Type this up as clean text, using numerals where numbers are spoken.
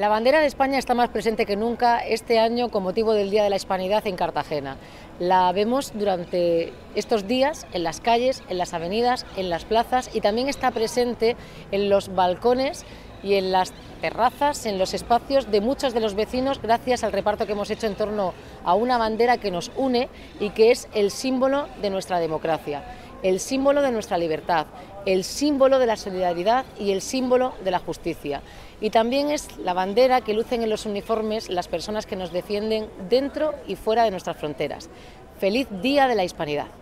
La bandera de España está más presente que nunca este año con motivo del Día de la Hispanidad en Cartagena. La vemos durante estos días en las calles, en las avenidas, en las plazas y también está presente en los balcones y en las terrazas, en los espacios de muchos de los vecinos gracias al reparto que hemos hecho en torno a una bandera que nos une y que es el símbolo de nuestra democracia, el símbolo de nuestra libertad, el símbolo de la solidaridad y el símbolo de la justicia. Y también es la bandera que lucen en los uniformes las personas que nos defienden dentro y fuera de nuestras fronteras. ¡Feliz Día de la Hispanidad!